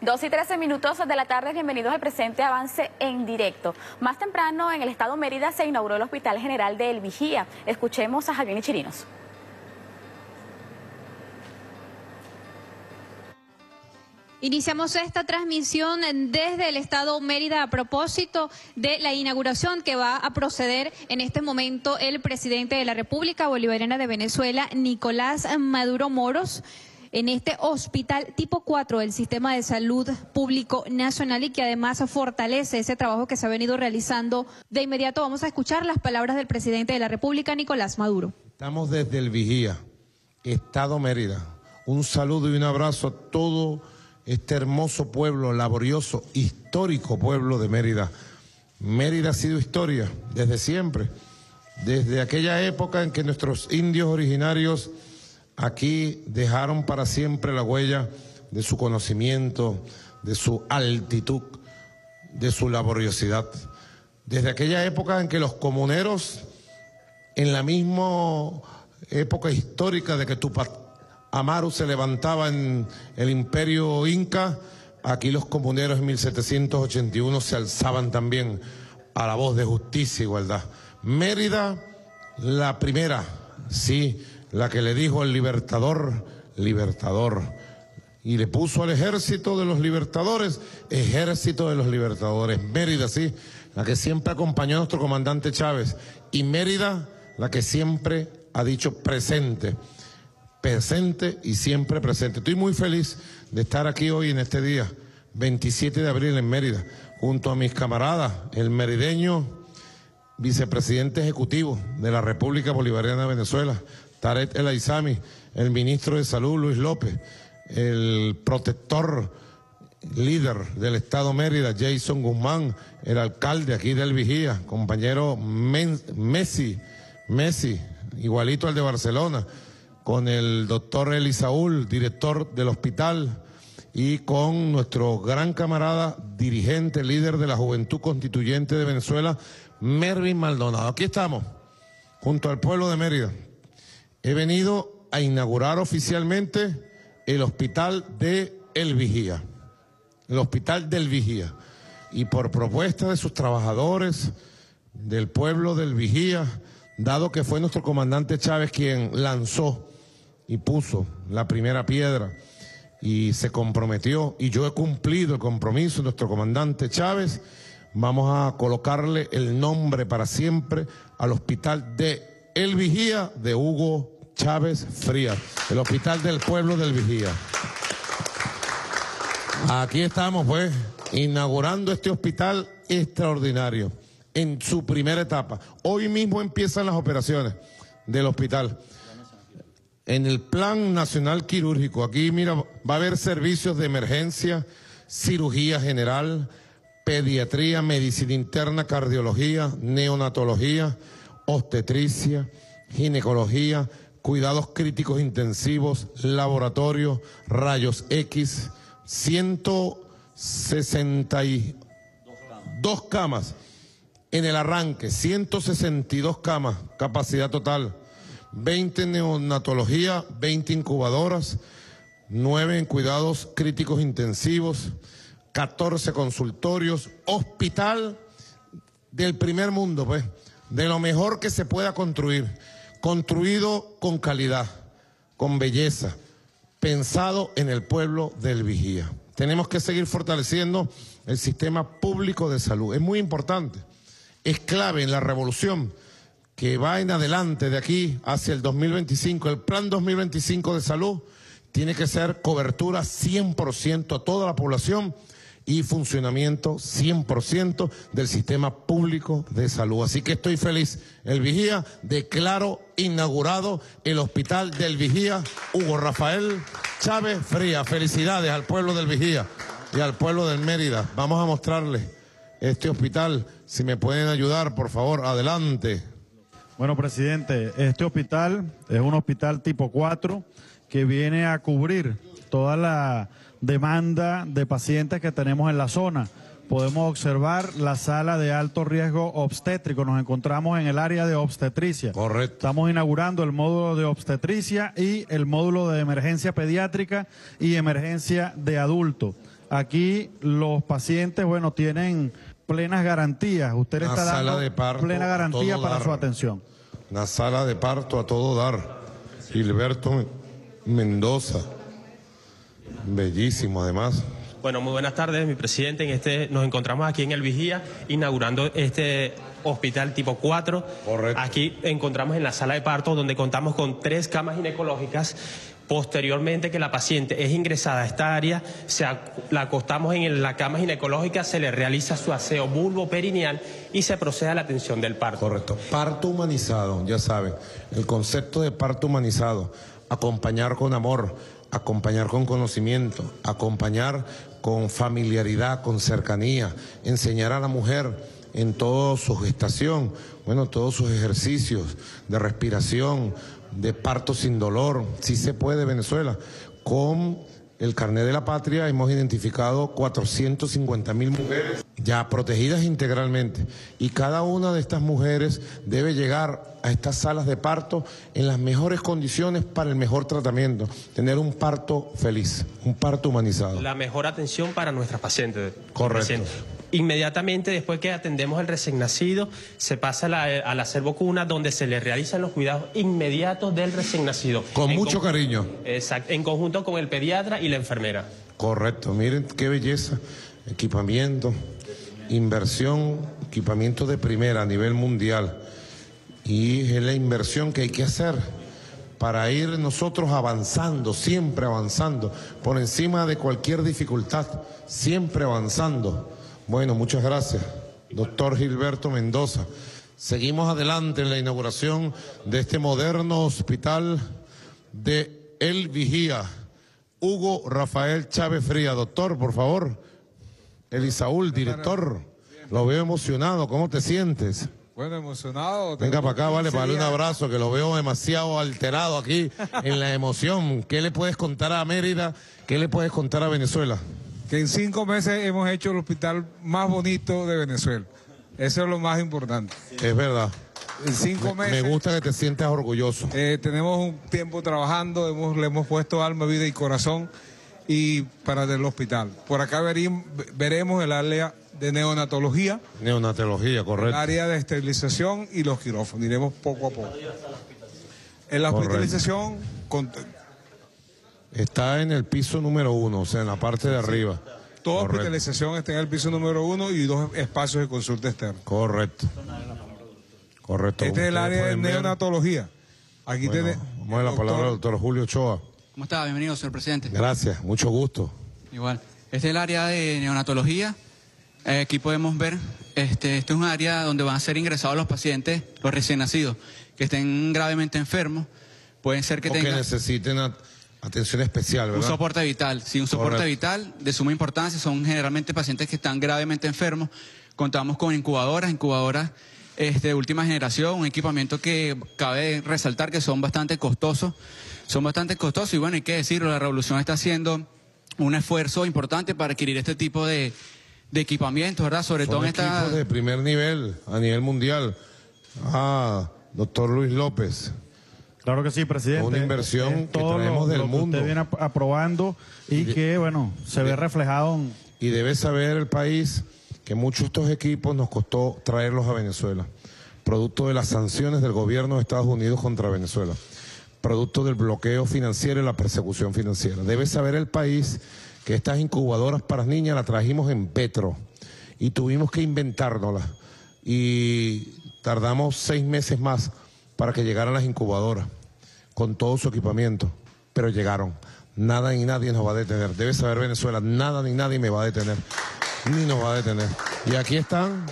2:13 de la tarde, bienvenidos al presente avance en directo. Más temprano en el estado Mérida se inauguró el Hospital General de El Vigía. Escuchemos a Javier Chirinos. Iniciamos esta transmisión desde el estado Mérida a propósito de la inauguración que va a proceder en este momento el presidente de la República Bolivariana de Venezuela, Nicolás Maduro Moros, en este hospital tipo 4 del Sistema de Salud Público Nacional y que además fortalece ese trabajo que se ha venido realizando. De inmediato vamos a escuchar las palabras del presidente de la República, Nicolás Maduro. Estamos desde El Vigía, estado Mérida. Un saludo y un abrazo a todo este hermoso pueblo, laborioso, histórico pueblo de Mérida. Mérida ha sido historia desde siempre, desde aquella época en que nuestros indios originarios aquí dejaron para siempre la huella de su conocimiento, de su altitud, de su laboriosidad. Desde aquella época en que los comuneros, en la misma época histórica de que Tupac Amaru se levantaba en el imperio inca, aquí los comuneros en 1781 se alzaban también a la voz de justicia e igualdad. Mérida, la primera, sí, la que le dijo el libertador, libertador, y le puso al ejército de los libertadores, ejército de los libertadores. Mérida, sí, la que siempre acompañó a nuestro comandante Chávez, y Mérida, la que siempre ha dicho presente, presente y siempre presente. Estoy muy feliz de estar aquí hoy en este día, 27 de abril en Mérida, junto a mis camaradas, el merideño vicepresidente ejecutivo de la República Bolivariana de Venezuela, Tarek El Aizami, el ministro de Salud, Luis López, el protector líder del estado Mérida, Jason Guzmán, el alcalde aquí del Vigía, compañero Messi, igualito al de Barcelona, con el doctor Elí Saúl, director del hospital, y con nuestro gran camarada, dirigente, líder de la Juventud Constituyente de Venezuela, Mervin Maldonado. Aquí estamos, junto al pueblo de Mérida. He venido a inaugurar oficialmente el hospital de El Vigía, el hospital del Vigía. Y por propuesta de sus trabajadores, del pueblo del Vigía, dado que fue nuestro comandante Chávez quien lanzó y puso la primera piedra y se comprometió, y yo he cumplido el compromiso de nuestro comandante Chávez, vamos a colocarle el nombre para siempre al hospital de El Vigía de Hugo Chávez Frías, el hospital del pueblo del Vigía. Aquí estamos, pues, inaugurando este hospital extraordinario en su primera etapa. Hoy mismo empiezan las operaciones del hospital. En el Plan Nacional Quirúrgico, aquí, mira, va a haber servicios de emergencia, cirugía general, pediatría, medicina interna, cardiología, neonatología, obstetricia, ginecología, cuidados críticos intensivos, laboratorio, rayos X, 162 camas en el arranque, 162 camas, capacidad total, 20 en neonatología, 20 incubadoras, 9 en cuidados críticos intensivos, 14 consultorios, hospital del primer mundo, pues, de lo mejor que se pueda construir, construido con calidad, con belleza, pensado en el pueblo del Vigía. Tenemos que seguir fortaleciendo el sistema público de salud, es muy importante, es clave en la revolución que va en adelante de aquí hacia el 2025, el plan 2025 de salud tiene que ser cobertura 100% a toda la población, y funcionamiento 100% del sistema público de salud. Así que estoy feliz. El Vigía, declaro inaugurado el hospital del Vigía, Hugo Rafael Chávez Frías. Felicidades al pueblo del Vigía y al pueblo del Mérida. Vamos a mostrarles este hospital. Si me pueden ayudar, por favor, adelante. Bueno, presidente, este hospital es un hospital tipo 4 que viene a cubrir toda la demanda de pacientes que tenemos en la zona. Podemos observar la sala de alto riesgo obstétrico, nos encontramos en el área de obstetricia. Correcto. Estamos inaugurando el módulo de obstetricia y el módulo de emergencia pediátrica y emergencia de adulto. Aquí los pacientes, bueno, tienen plenas garantías. Usted le está dando plena garantía para su atención. Una sala de parto a todo dar. Gilberto Mendoza, bellísimo además. Bueno, muy buenas tardes, mi presidente. Nos encontramos aquí en El Vigía, inaugurando este hospital tipo 4. Correcto. Aquí encontramos en la sala de parto, donde contamos con 3 camas ginecológicas. Posteriormente que la paciente es ingresada a esta área, la acostamos en la cama ginecológica, se le realiza su aseo vulvoperineal y se procede a la atención del parto. Correcto. Parto humanizado, ya saben, el concepto de parto humanizado, acompañar con amor, acompañar con conocimiento, acompañar con familiaridad, con cercanía, enseñar a la mujer en toda su gestación, bueno, todos sus ejercicios de respiración, de parto sin dolor. Sí se puede, Venezuela. Con el carnet de la patria hemos identificado 450.000 mujeres ya protegidas integralmente, y cada una de estas mujeres debe llegar a estas salas de parto en las mejores condiciones para el mejor tratamiento, tener un parto feliz, un parto humanizado. La mejor atención para nuestras pacientes. Correcto. Inmediatamente después que atendemos al recién nacido, se pasa al acervo cuna, donde se le realizan los cuidados inmediatos del recién nacido. Con mucho cariño. Exacto, en conjunto con el pediatra y la enfermera. Correcto, miren qué belleza, equipamiento, inversión, equipamiento de primera a nivel mundial. Y es la inversión que hay que hacer para ir nosotros avanzando, siempre avanzando, por encima de cualquier dificultad, siempre avanzando. Bueno, muchas gracias, doctor Gilberto Mendoza. Seguimos adelante en la inauguración de este moderno hospital de El Vigía. Hugo Rafael Chávez Frías, doctor, por favor. Elí Saúl, director, lo veo emocionado, ¿cómo te sientes? Bueno, emocionado. Venga para acá, vale, para darle un abrazo, que lo veo demasiado alterado aquí en la emoción. ¿Qué le puedes contar a Mérida? ¿Qué le puedes contar a Venezuela? Que en 5 meses hemos hecho el hospital más bonito de Venezuela. Eso es lo más importante. Es verdad. En 5 meses... Me gusta que te sientas orgulloso. Tenemos un tiempo trabajando, le hemos puesto alma, vida y corazón y para el hospital. Por acá veremos el área de neonatología. Neonatología, correcto. El área de esterilización y los quirófanos. Iremos poco a poco. En la hospitalización... Está en el piso número 1, o sea, en la parte de arriba. Toda hospitalización está en el piso número 1 y 2 espacios de consulta externa. Correcto. Correcto. Este es el área de neonatología. Aquí vamos a la palabra al doctor Julio Choa. ¿Cómo está? Bienvenido, señor presidente. Gracias, mucho gusto. Igual. Este es el área de neonatología. Aquí podemos ver, este es un área donde van a ser ingresados los pacientes, los recién nacidos, que estén gravemente enfermos. Pueden ser que tengan... que necesiten... atención especial, ¿verdad? Un soporte vital, sí, un soporte vital de suma importancia. Son generalmente pacientes que están gravemente enfermos. Contamos con incubadoras de última generación, un equipamiento que cabe resaltar que son bastante costosos y bueno, hay que decirlo, la revolución está haciendo un esfuerzo importante para adquirir este tipo de equipamientos, ¿verdad? Sobre todo en esta... equipos de primer nivel, a nivel mundial. Ah, doctor Luis López. Claro que sí, presidente. Una inversión que traemos del mundo. Usted viene aprobando y que, bueno, se ve reflejado. Y debe saber el país que muchos de estos equipos nos costó traerlos a Venezuela, producto de las sanciones del gobierno de Estados Unidos contra Venezuela, producto del bloqueo financiero y la persecución financiera. Debe saber el país que estas incubadoras para niñas las trajimos en Petro y tuvimos que inventárnoslas y tardamos 6 meses más para que llegaran las incubadoras con todo su equipamiento, pero llegaron. Nada ni nadie nos va a detener. Debe saber Venezuela, nada ni nadie me va a detener, ni nos va a detener. Y aquí están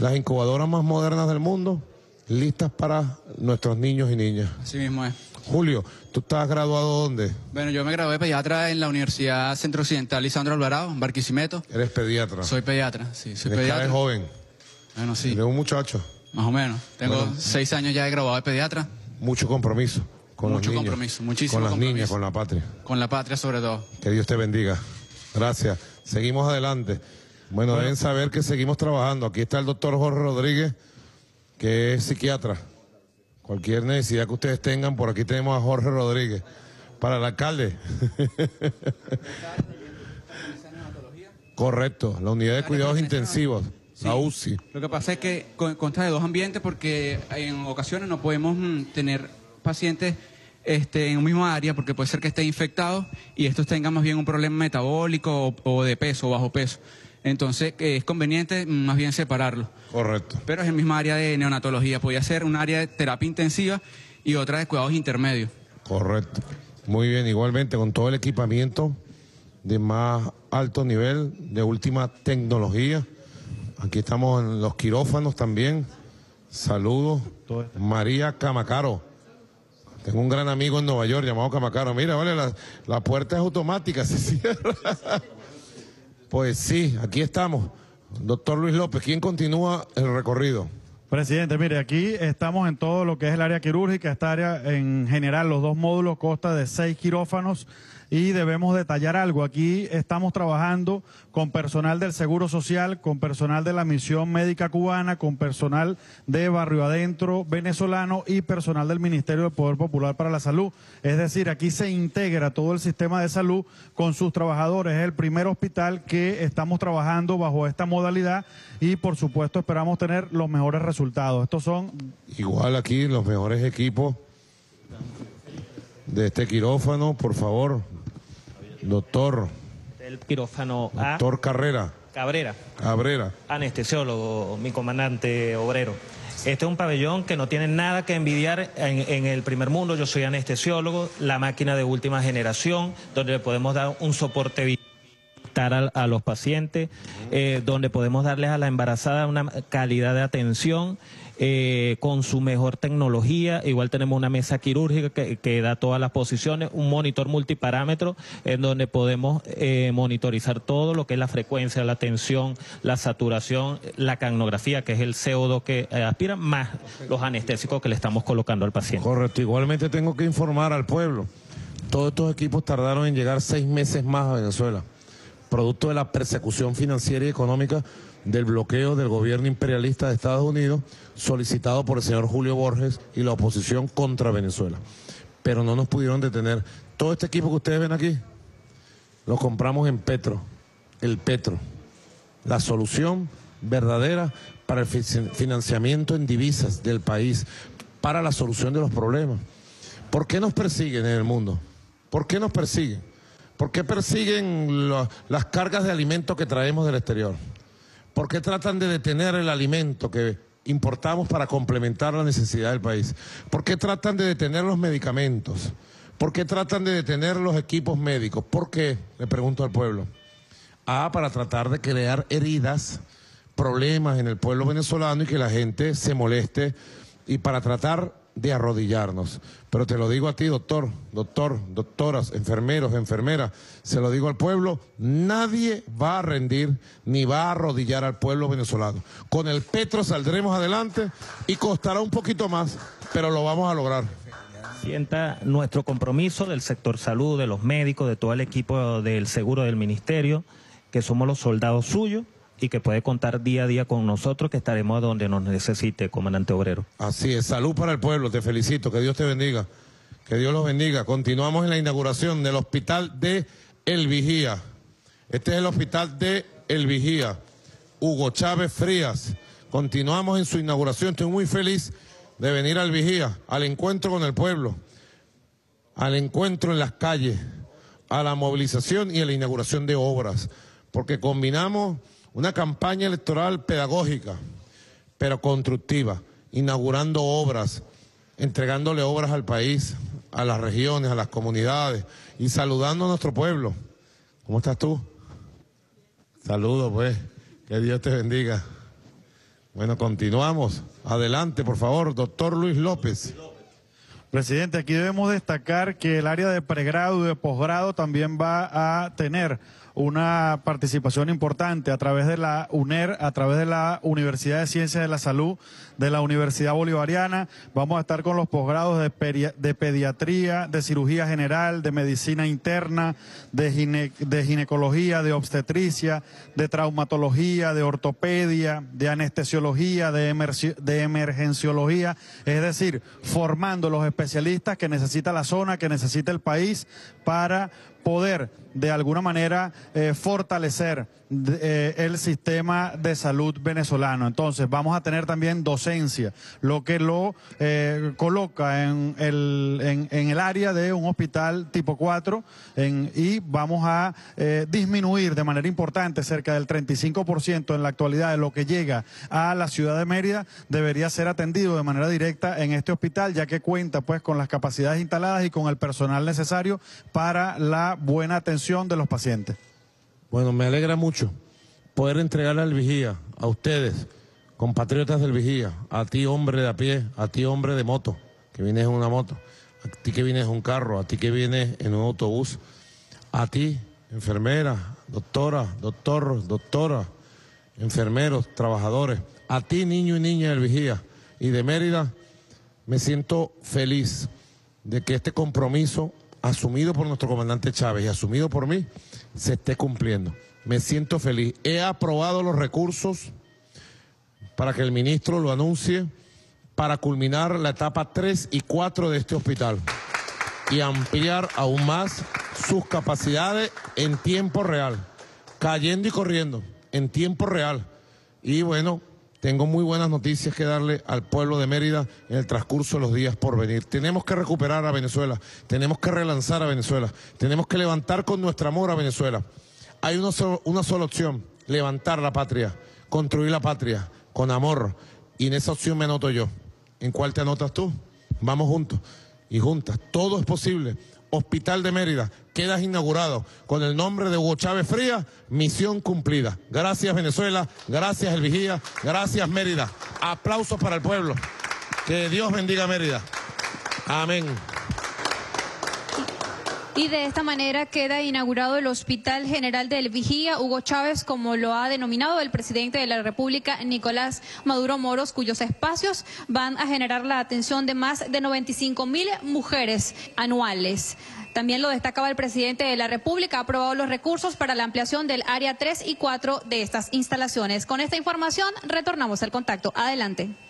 las incubadoras más modernas del mundo, listas para nuestros niños y niñas. Así mismo es. Julio, ¿tú estás graduado dónde? Bueno, yo me gradué de pediatra en la Universidad Centro Occidental Lisandro Alvarado, en Barquisimeto. ¿Eres pediatra? Soy pediatra, sí, soy pediatra. ¿Eres joven? Bueno, sí. ¿Eres un muchacho? Más o menos. Tengo 6 años ya de graduado de pediatra. Mucho compromiso con los niños. Mucho compromiso, muchísimo compromiso. Con las niñas, con la patria. Con la patria sobre todo. Que Dios te bendiga. Gracias. Seguimos adelante. Bueno, deben saber que seguimos trabajando. Aquí está el doctor Jorge Rodríguez, que es psiquiatra. Cualquier necesidad que ustedes tengan, por aquí tenemos a Jorge Rodríguez. Para el alcalde. Correcto, la unidad de cuidados intensivos, sí, la UCI. Lo que pasa es que consta de dos ambientes porque en ocasiones no podemos tener pacientes en un mismo área porque puede ser que estén infectados y estos tengan más bien un problema metabólico o de peso o bajo peso. Entonces es conveniente más bien separarlos. Correcto. Pero es el mismo área de neonatología, podría ser un área de terapia intensiva y otra de cuidados intermedios. Correcto. Muy bien, igualmente con todo el equipamiento de más alto nivel, de última tecnología. Aquí estamos en los quirófanos también. Saludos. María Camacaro. Tengo un gran amigo en Nueva York llamado Camacaro. Mira, vale, la puerta es automática, se cierra. Pues sí, aquí estamos. Doctor Luis López, ¿quién continúa el recorrido? Presidente, mire, aquí estamos en todo lo que es el área quirúrgica. Esta área en general, los dos módulos, consta de 6 quirófanos. Y debemos detallar algo, aquí estamos trabajando con personal del Seguro Social, con personal de la Misión Médica Cubana, con personal de Barrio Adentro venezolano y personal del Ministerio del Poder Popular para la Salud. Es decir, aquí se integra todo el sistema de salud con sus trabajadores. Es el primer hospital que estamos trabajando bajo esta modalidad y por supuesto esperamos tener los mejores resultados. Estos son... Igual aquí los mejores equipos de este quirófano, por favor. Doctor. El quirófano A. Doctor Cabrera. Cabrera. Anestesiólogo, mi comandante obrero. Este es un pabellón que no tiene nada que envidiar en el primer mundo. Yo soy anestesiólogo, la máquina de última generación, donde le podemos dar un soporte vital a los pacientes, donde podemos darles a la embarazada una calidad de atención con su mejor tecnología. Igual tenemos una mesa quirúrgica que da todas las posiciones, un monitor multiparámetro en donde podemos monitorizar todo lo que es la frecuencia, la tensión, la saturación, la canografía, que es el CO2 que aspira, más los anestésicos que le estamos colocando al paciente. Correcto, igualmente tengo que informar al pueblo, todos estos equipos tardaron en llegar 6 meses más a Venezuela, producto de la persecución financiera y económica del bloqueo del gobierno imperialista de Estados Unidos, solicitado por el señor Julio Borges y la oposición contra Venezuela. Pero no nos pudieron detener. Todo este equipo que ustedes ven aquí, lo compramos en Petro, el Petro. La solución verdadera para el financiamiento en divisas del país, para la solución de los problemas. ¿Por qué nos persiguen en el mundo? ¿Por qué nos persiguen? ¿Por qué persiguen las cargas de alimento que traemos del exterior? ¿Por qué tratan de detener el alimento que importamos para complementar la necesidad del país? ¿Por qué tratan de detener los medicamentos? ¿Por qué tratan de detener los equipos médicos? ¿Por qué? Le pregunto al pueblo. Ah, para tratar de crear heridas, problemas en el pueblo venezolano y que la gente se moleste y para tratar de arrodillarnos. Pero te lo digo a ti, doctor, doctoras, enfermeros, enfermeras, se lo digo al pueblo, nadie va a rendir ni va a arrodillar al pueblo venezolano. Con el Petro saldremos adelante y costará un poquito más, pero lo vamos a lograr. Sienta nuestro compromiso del sector salud, de los médicos, de todo el equipo del seguro del ministerio, que somos los soldados suyos, y que puede contar día a día con nosotros, que estaremos donde nos necesite, comandante obrero. Así es, salud para el pueblo, te felicito, que Dios te bendiga, que Dios los bendiga. Continuamos en la inauguración del hospital de El Vigía. Este es el hospital de El Vigía, Hugo Chávez Frías. Continuamos en su inauguración, estoy muy feliz de venir al Vigía, al encuentro con el pueblo, al encuentro en las calles, a la movilización y a la inauguración de obras, porque combinamos una campaña electoral pedagógica, pero constructiva, inaugurando obras, entregándole obras al país, a las regiones, a las comunidades, y saludando a nuestro pueblo. ¿Cómo estás tú? Saludos, pues. Que Dios te bendiga. Bueno, continuamos. Adelante, por favor, doctor Luis López. Presidente, aquí debemos destacar que el área de pregrado y de posgrado también va a tener una participación importante a través de la UNER, a través de la Universidad de Ciencias de la Salud, de la Universidad Bolivariana. Vamos a estar con los posgrados de pediatría, de cirugía general, de medicina interna, de ginecología, de obstetricia, de traumatología, de ortopedia, de anestesiología, de emergenciología. Es decir, formando los especialistas que necesita la zona, que necesita el país para poder de alguna manera fortalecer el sistema de salud venezolano. Entonces vamos a tener también docencia, lo que lo coloca en el área de un hospital tipo 4 y vamos a disminuir de manera importante, cerca del 35% en la actualidad de lo que llega a la ciudad de Mérida debería ser atendido de manera directa en este hospital, ya que cuenta pues con las capacidades instaladas y con el personal necesario para la buena atención de los pacientes. Bueno, me alegra mucho poder entregarle al Vigía, a ustedes, compatriotas del Vigía, a ti hombre de a pie, a ti hombre de moto, que vienes en una moto, a ti que vienes en un carro, a ti que vienes en un autobús, a ti, enfermera, doctora, doctor, doctora, enfermeros, trabajadores, a ti niño y niña del Vigía y de Mérida. Me siento feliz de que este compromiso asumido por nuestro comandante Chávez y asumido por mí, se esté cumpliendo. Me siento feliz. He aprobado los recursos para que el ministro lo anuncie para culminar la etapa 3 y 4 de este hospital y ampliar aún más sus capacidades en tiempo real, cayendo y corriendo, en tiempo real. Y bueno, tengo muy buenas noticias que darle al pueblo de Mérida en el transcurso de los días por venir. Tenemos que recuperar a Venezuela, tenemos que relanzar a Venezuela, tenemos que levantar con nuestro amor a Venezuela. Hay una sola opción, levantar la patria, construir la patria con amor. Y en esa opción me anoto yo. ¿En cuál te anotas tú? Vamos juntos y juntas. Todo es posible. Hospital de Mérida, quedas inaugurado con el nombre de Hugo Chávez Frías, misión cumplida. Gracias Venezuela, gracias El Vigía, gracias Mérida. Aplausos para el pueblo. Que Dios bendiga Mérida. Amén. Y de esta manera queda inaugurado el Hospital General del Vigía, Hugo Chávez, como lo ha denominado el presidente de la República, Nicolás Maduro Moros, cuyos espacios van a generar la atención de más de 95.000 mujeres anuales. También lo destacaba el presidente de la República, ha aprobado los recursos para la ampliación del área 3 y 4 de estas instalaciones. Con esta información retornamos al contacto. Adelante.